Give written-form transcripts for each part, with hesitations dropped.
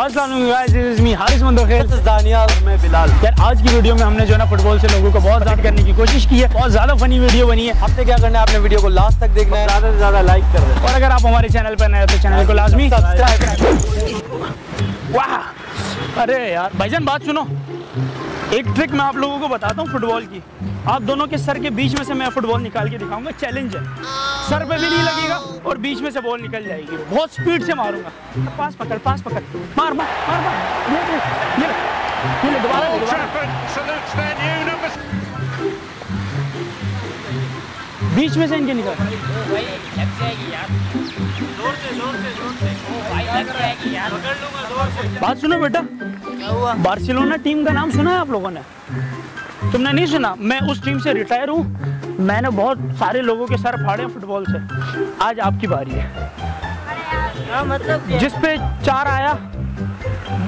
यार आज की वीडियो में हमने जो है ना फुटबॉल से लोगों को बहुत ज्यादा करने की कोशिश की है, बहुत ज्यादा फनी वीडियो बनी है। आपने क्या करना है, आपने वीडियो को लास्ट तक देखना है, ज्यादा से ज्यादा लाइक कर दें और अगर आप हमारे चैनल पर नए हैं तो चैनल को लाजमी सब्सक्राइब करें। वाह, अरे यार भाईजान बात सुनो, एक ट्रिक मैं आप लोगों को बताता हूँ फुटबॉल की। आप दोनों के सर के बीच में से मैं फुटबॉल निकाल के दिखाऊंगा, चैलेंज है। सर पे भी नहीं लगेगा और बीच में से बॉल निकल जाएगी, बहुत स्पीड से मारूंगा। पास पकड़, पास पकड़, मार मार मार मार, ये दोबारा बीच में से इनके निकाल। बात सुनो बेटा, बार्सिलोना टीम का नाम सुना है आप लोगों ने? तुमने नहीं सुना? मैं उस टीम से रिटायर हूँ, मैंने बहुत सारे लोगों के सर फाड़े फुटबॉल से। आज आपकी बारी है, मतलब जिस पे चार आया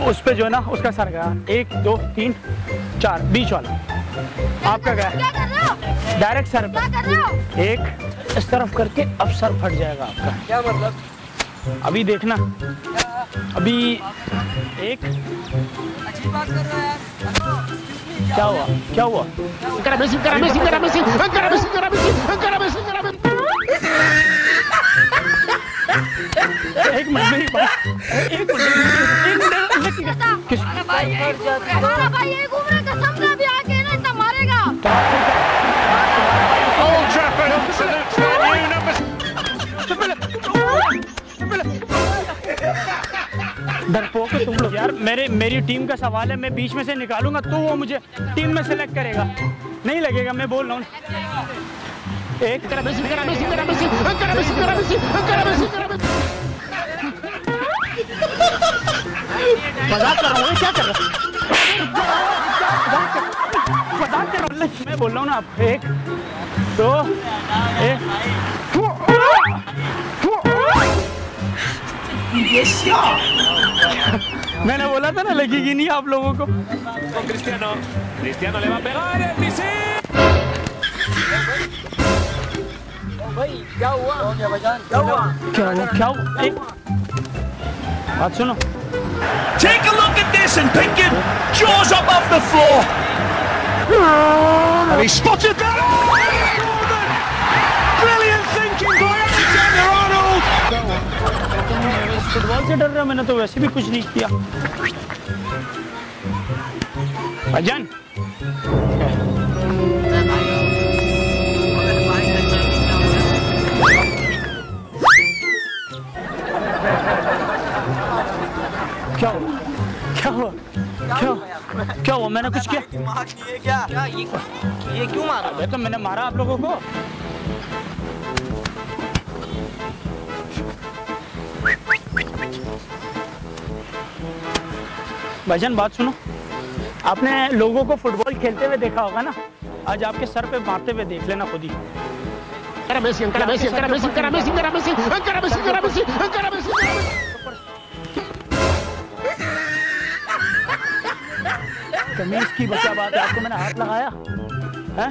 उस पे जो है ना उसका सर गया। 1 2 3 4 बीच वाला आपका गया डायरेक्ट सर पे, एक इस तरफ करके अब सर फट जाएगा आपका। क्या मतलब? अभी देखना, अभी एक बात कर रहा है। क्या हुआ, क्या हुआ? एक मिनट, डरपोक तुम लोग यार। मेरी टीम का सवाल है, मैं बीच में से निकालूंगा तो वो मुझे टीम में सेलेक्ट करेगा, नहीं लगेगा, मैं बोल रहा हूँ। एक मजाक कर रहा हूँ, क्या कर रहा हूँ, मैं बोल रहा हूँ ना आप। 1 2 मैंने बोला था ना लगेगी नहीं आप लोगों को। क्रिस्टियानो ले भाई, क्या हुआ? क्या हुआ? एक बात सुनो, take a look at this and pick it, jaws up off the floor, he spotted that. Football से डर रहा, मैंने तो वैसे भी कुछ नहीं किया। अजन क्या हुआ, क्या हुआ, क्या हुआ, क्या हुआ? मैंने कुछ किया क्या? ये क्यों मारा? तो मैंने मारा आप लोगों को। भाईजान बात सुनो, आपने लोगों को फुटबॉल खेलते हुए देखा होगा ना, आज आपके सर पे मारते हुए देख लेना खुद ही। कमीज की बचा बात है, आपको मैंने हाथ लगाया है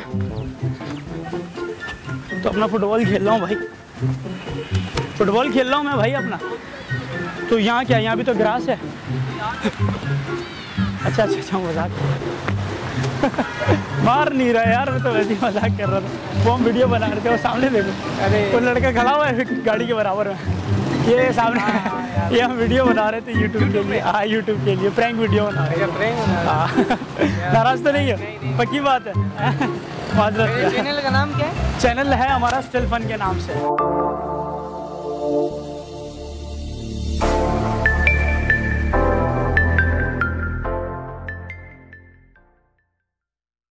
तो अपना फुटबॉल खेल रहा हूँ भाई, फुटबॉल खेल रहा हूँ मैं भाई अपना। तो यहाँ क्या, यहाँ भी तो ग्रास है। अच्छा, मजाक मार नहीं रहा यार, मैं तो वैसे ही मजाक कर रहा था। वो हम वीडियो बना रहे थे, वो सामने देखो, अरे वो लड़का खड़ा हुआ है गाड़ी के बराबर में, ये सामने ये हम वीडियो बना रहे थे यूट्यूब के लिए। हाँ, यूट्यूब के लिए प्रैंक वीडियो बना रहे हैं। नाराज तो नहीं है, पक्की बात है। चैनल का नाम क्या है? चैनल है हमारा स्टिल फन के नाम से।